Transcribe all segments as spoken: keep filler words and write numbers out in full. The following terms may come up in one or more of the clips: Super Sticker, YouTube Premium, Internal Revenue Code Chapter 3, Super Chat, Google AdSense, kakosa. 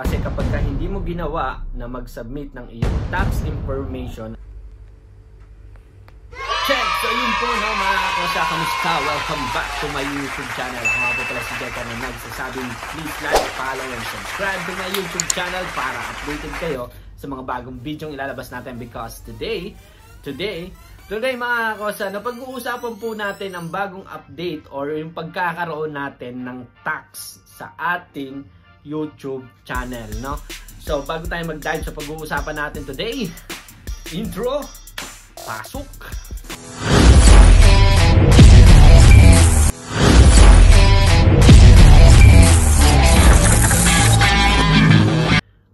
Kasi kapag ka hindi mo ginawa na mag-submit ng iyong tax information. Check! So yun po no mga kakosa, kamusta? Welcome back to my YouTube channel. Ako nga po pala si Jeka na nagsasabing please like, follow, and subscribe to my YouTube channel para updated kayo sa mga bagong video yung ilalabas natin because today, today, Today mga kakosa, napag-uusapan po natin ang bagong update or yung pagkakaroon natin ng tax sa ating YouTube channel, no? So, bago tayo mag-dive sa pag-uusapan natin today, intro, pasok!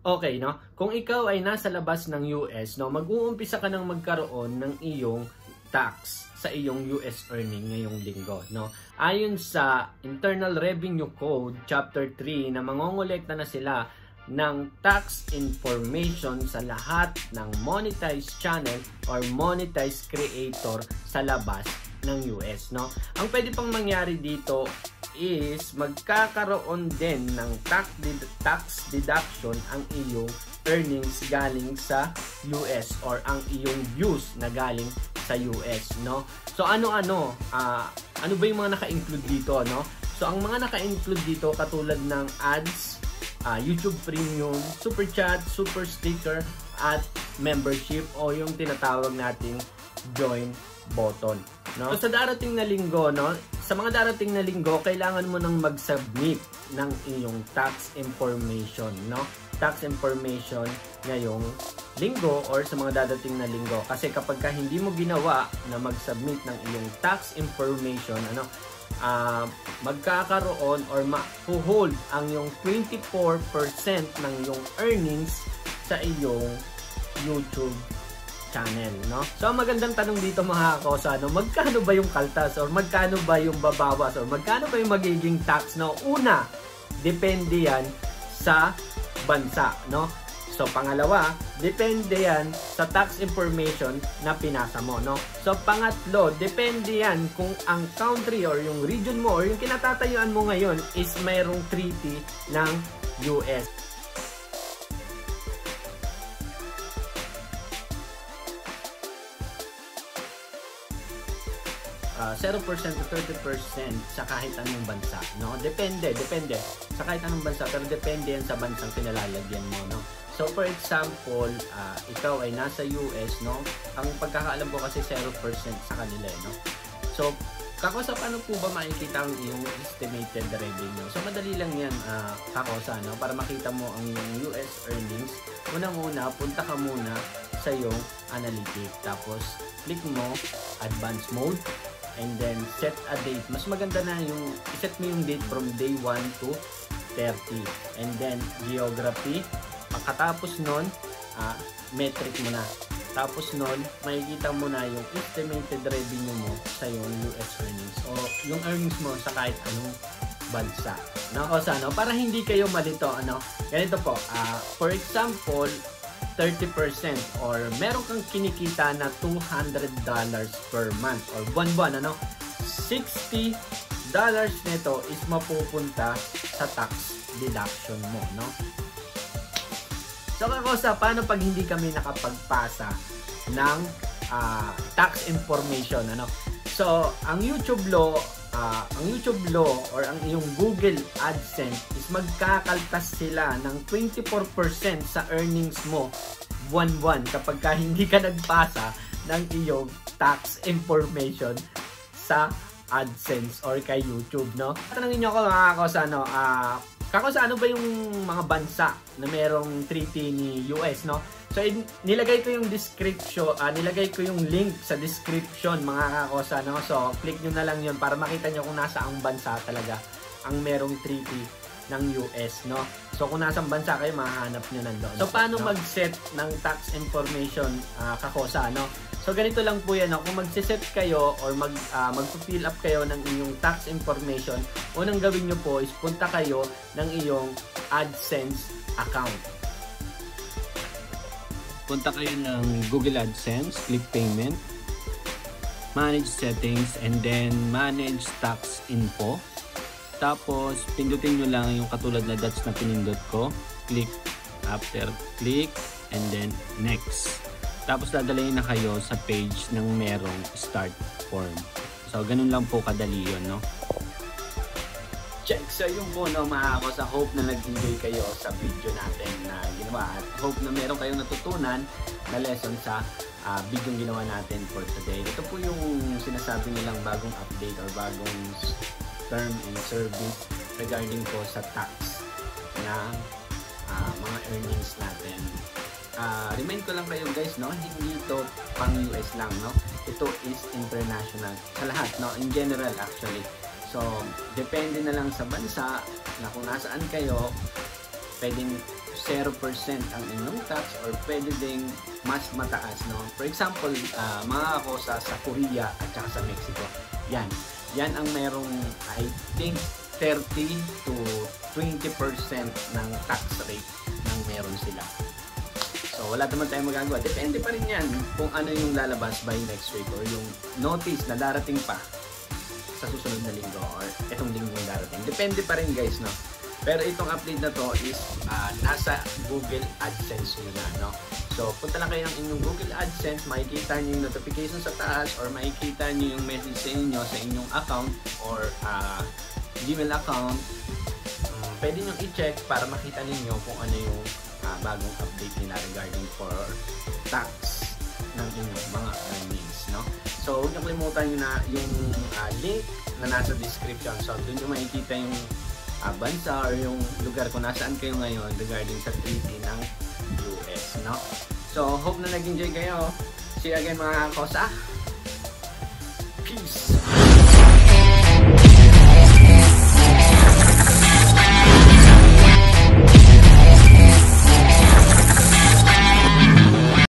Okay, no? Kung ikaw ay nasa labas ng U S, no, mag-uumpisa ka nang magkaroon ng iyong tax sa iyong U S earning ngayong linggo, no? Ayon sa Internal Revenue Code Chapter three na mangongolekta na sila ng tax information sa lahat ng monetized channel or monetized creator sa labas ng U S, no? Ang pwede pang mangyari dito is magkakaroon din ng tax, ded tax deduction ang iyong earnings galing sa U S or ang iyong views na galing sa U S, no? So ano-ano, uh, ano ba yung mga naka-include dito, no? So ang mga naka-include dito katulad ng ads, uh, YouTube Premium, Super Chat, Super Sticker, at membership o yung tinatawag nating join button, no? So sa darating na linggo, no? Sa mga darating na linggo, kailangan mo nang mag-submit ng iyong tax information, no? Tax information ngayong linggo or sa mga dadating na linggo. Kasi kapag ka hindi mo ginawa na mag-submit ng iyong tax information, ano, uh, magkakaroon or ma-hold ang iyong twenty-four percent ng iyong earnings sa iyong YouTube channel, no? So, ang magandang tanong dito mga kakosa, no? Magkano ba yung kaltas or magkano ba yung babawas or magkano ba yung magiging tax, no? Una, depende yan sa bansa, no? So, pangalawa, depende yan sa tax information na pinasa mo, no? So, pangatlo, depende yan kung ang country or yung region mo or yung kinatatayuan mo ngayon is mayroong treaty ng U S. Uh, zero percent to thirty percent sa kahit anong bansa, no? Depende, depende. Sa kahit anong bansa, pero depende yan sa bansang pinalalagyan mo, no? So, for example, uh, ikaw ay nasa U S, no? Ang pagkakaalam ko kasi zero percent sa kanila, no? So, kakosa, paano po ba makikita ang iyong estimated revenue? So, madali lang yan, uh, kakosa, no? Para makita mo ang iyong U S earnings, unang-una, punta ka muna sa iyong analytics. Tapos, click mo, advanced mode. And then, set a date. Mas maganda na yung, set mo yung date from day one to thirty. And then, geography. Pagkatapos nun, uh, metric mo na. Tapos nun, makikita mo na yung estimated revenue mo sa yung U S earnings. O yung earnings mo sa kahit anong bansa. No? O sa, no? Para hindi kayo malito, ano? Ganito po. Uh, for example, thirty percent or meron kang kinikita na two hundred dollars per month or buwan-buwan, ano? sixty dollars nito is mapupunta sa tax deduction mo, no? So kakosa, paano pag hindi kami nakapagpasa ng uh, tax information, ano? So, ang YouTube law, uh, ang YouTube law or ang iyong Google AdSense is magkakaltas sila ng twenty-four percent sa earnings mo buwan-buwan kapag ka hindi ka nagpasa ng iyong tax information sa AdSense or kay YouTube, no? Tanungin niyo ako mga kakosa, ano, uh, kakosa, ano ba yung mga bansa na merong treaty ni U S, no? So, nilagay ko yung description, uh, nilagay ko yung link sa description mga kakosa, no? So, click nyo na lang yun para makita nyo kung nasa ang bansa talaga ang merong treaty ng U S, no? So, kung nasa bansa kayo, mahanap nyo nandoon. So, paano no? Mag-set ng tax information uh, kakosa, no? So, ganito lang po yan, no? Kung mag-set kayo or mag, uh, mag-fill up kayo ng inyong tax information, unang gawin nyo po is punta kayo ng iyong AdSense account. Punta kayo ng Google AdSense, click Payment, Manage Settings, and then Manage Tax Info. Tapos, pindutin nyo lang yung katulad na dots na pinindot ko. click after click and then next. Tapos dadalhin na kayo sa page ng merong start form. So ganun lang po kadali yun, no? Check! So yun po, no, mga ako, sa hope na nag-enjoy kayo sa video natin na ginawa at hope na meron kayong natutunan na lesson sa uh, video ginawa natin for today. Ito po yung sinasabi nilang bagong update or bagong term and service regarding po sa tax na uh, mga earnings natin. Uh, remind ko lang kayo guys, no, hindi ito pang U S lang, no, ito is international sa lahat, no, in general actually. So depende na lang sa bansa na kung nasaan kayo, pwedeng zero percent ang inyong tax or pwede ding mas mataas, no. For example, uh, mga ako sa, sa Korea at saka sa Mexico, yan yan ang merong I think thirty to twenty percent ng tax rate ng meron sila. So wala naman tayong magagawa. Depende pa rin yan kung ano yung lalabas by next week or yung notice na darating pa sa susunod na linggo or itong linggo yung darating. Depende pa rin guys, no? Pero itong update na to is uh, nasa Google AdSense nyo na, no? So punta lang kayo ng inyong Google AdSense, makikita nyo yung notification sa taas or makikita nyo yung message sa inyo sa inyong account or uh, Gmail account. Um, pwede nyo i-check para makita ninyo kung ano yung Uh, bagong update nila regarding for tax ng inyong mga earnings, no? So huwag nyo kalimutan nyo na yung uh, link na nasa description. So doon nyo makikita yung uh, bansa or yung lugar kung nasaan kayo ngayon regarding sa treaty ng U S, no? So hope na nag-enjoy kayo. See you again mga kosa. Peace!